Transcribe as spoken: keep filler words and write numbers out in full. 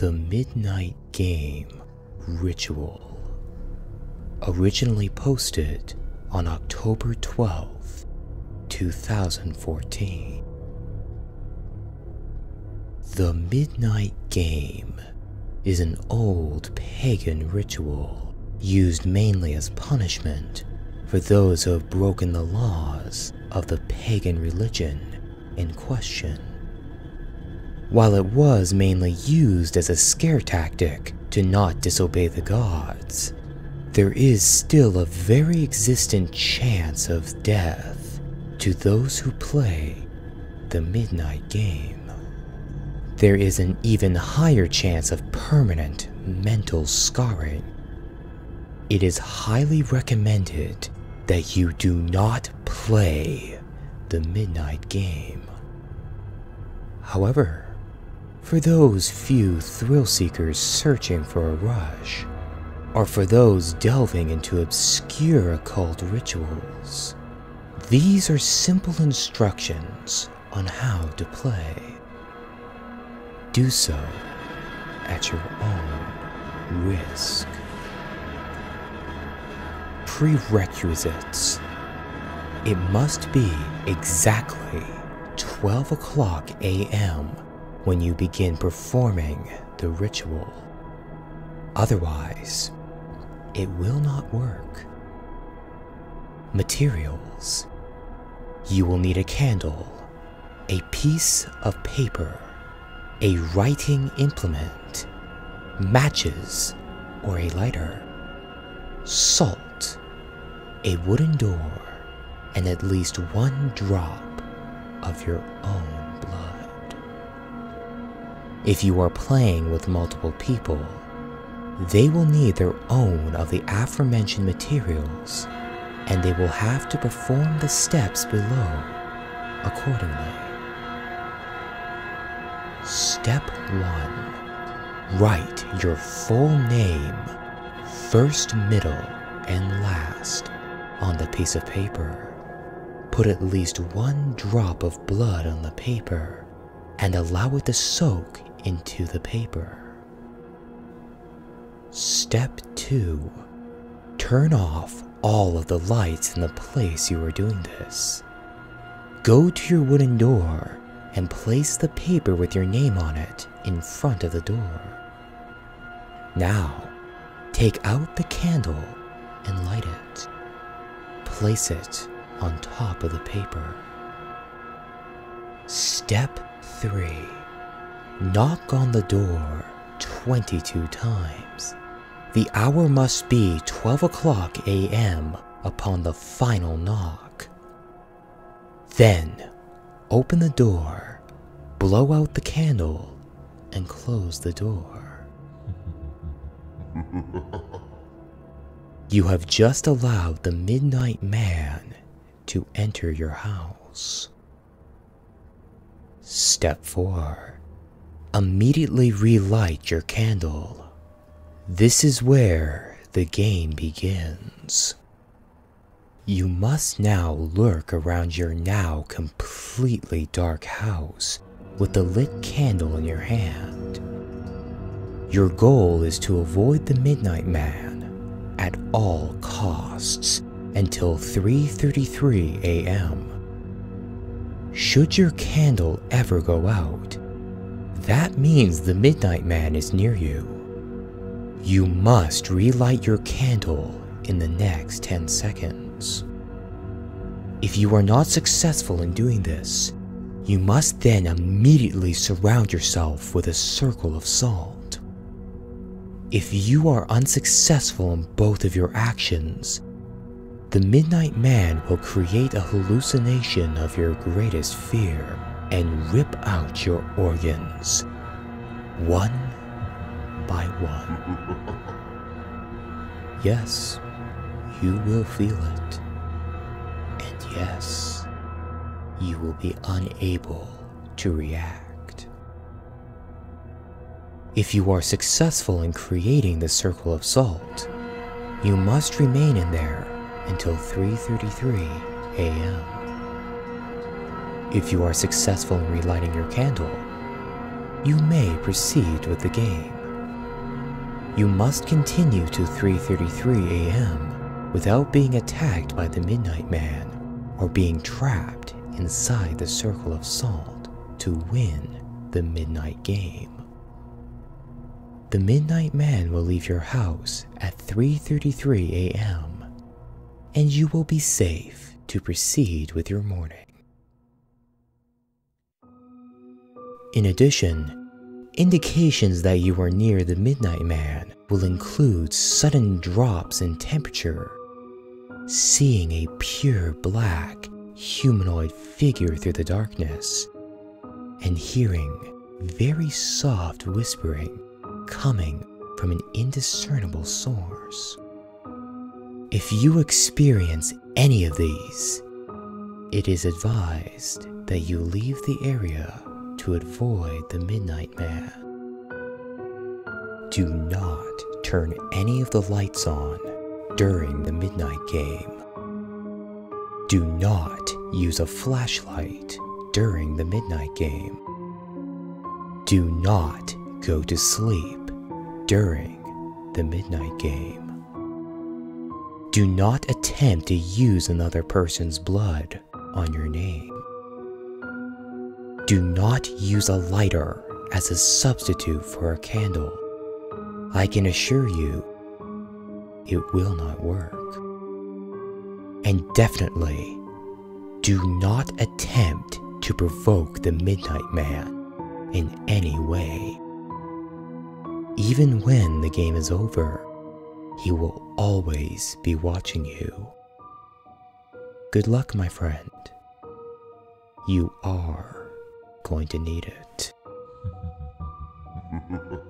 The Midnight Game Ritual, originally posted on October twelfth, two thousand fourteen. The Midnight Game is an old pagan ritual used mainly as punishment for those who have broken the laws of the pagan religion in question. While it was mainly used as a scare tactic to not disobey the gods, there is still a very existent chance of death to those who play the Midnight Game. There is an even higher chance of permanent mental scarring. It is highly recommended that you do not play the Midnight Game. However, for those few thrill-seekers searching for a rush, or for those delving into obscure occult rituals, these are simple instructions on how to play. Do so at your own risk. Prerequisites. It must be exactly twelve o'clock A M when you begin performing the ritual. Otherwise, it will not work. Materials. You will need a candle, a piece of paper, a writing implement, matches or a lighter, salt, a wooden door, and at least one drop of your own blood. If you are playing with multiple people, they will need their own of the aforementioned materials, and they will have to perform the steps below accordingly. Step one. Write your full name, first, middle, and last, on the piece of paper. Put at least one drop of blood on the paper and allow it to soak into the paper. Step two. Turn off all of the lights in the place you are doing this. Go to your wooden door and place the paper with your name on it in front of the door. Now, take out the candle and light it. Place it on top of the paper. Step three. Knock on the door twenty-two times. The hour must be twelve o'clock A M upon the final knock. Then, open the door, blow out the candle, and close the door. You have just allowed the Midnight Man to enter your house. Step four. Immediately relight your candle. This is where the game begins. You must now lurk around your now completely dark house with the lit candle in your hand. Your goal is to avoid the Midnight Man at all costs until three thirty-three A M Should your candle ever go out, that means the Midnight Man is near you. You must relight your candle in the next ten seconds. If you are not successful in doing this, you must then immediately surround yourself with a circle of salt. If you are unsuccessful in both of your actions, the Midnight Man will create a hallucination of your greatest fear and rip out your organs, one by one. Yes, you will feel it. And yes, you will be unable to react. If you are successful in creating the circle of salt, you must remain in there until three thirty-three A M If you are successful in relighting your candle, you may proceed with the game. You must continue to three thirty-three a m without being attacked by the Midnight Man or being trapped inside the Circle of Salt to win the Midnight Game. The Midnight Man will leave your house at three thirty-three a m and you will be safe to proceed with your morning. In addition, indications that you are near the Midnight Man will include sudden drops in temperature, seeing a pure black humanoid figure through the darkness, and hearing very soft whispering coming from an indiscernible source. If you experience any of these, it is advised that you leave the area to avoid the Midnight Man. Do not turn any of the lights on during the Midnight Game. Do not use a flashlight during the Midnight Game. Do not go to sleep during the Midnight Game. Do not attempt to use another person's blood on your name. Do not use a lighter as a substitute for a candle. I can assure you, it will not work. And definitely, do not attempt to provoke the Midnight Man in any way. Even when the game is over, he will always be watching you. Good luck, my friend. You are going to need it.